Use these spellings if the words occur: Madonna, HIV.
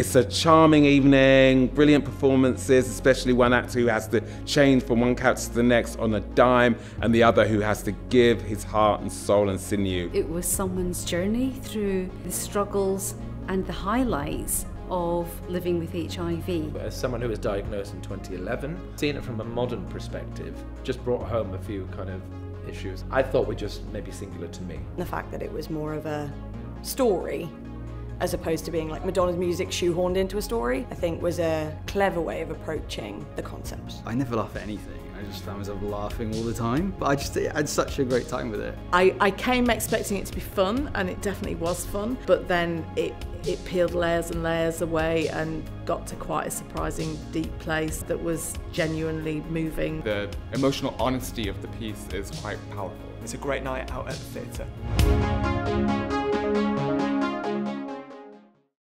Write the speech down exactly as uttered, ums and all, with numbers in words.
It's a charming evening, brilliant performances, especially one actor who has to change from one character to the next on a dime, and the other who has to give his heart and soul and sinew. It was someone's journey through the struggles and the highlights of living with H I V. As someone who was diagnosed in twenty eleven, seeing it from a modern perspective just brought home a few kind of issues I thought were just maybe singular to me. The fact that it was more of a story as opposed to being like Madonna's music shoehorned into a story, I think was a clever way of approaching the concept. I never laugh at anything. I just found myself laughing all the time. But I just I had such a great time with it. I, I came expecting it to be fun, and it definitely was fun, but then it, it peeled layers and layers away and got to quite a surprising deep place that was genuinely moving. The emotional honesty of the piece is quite powerful. It's a great night out at the theatre.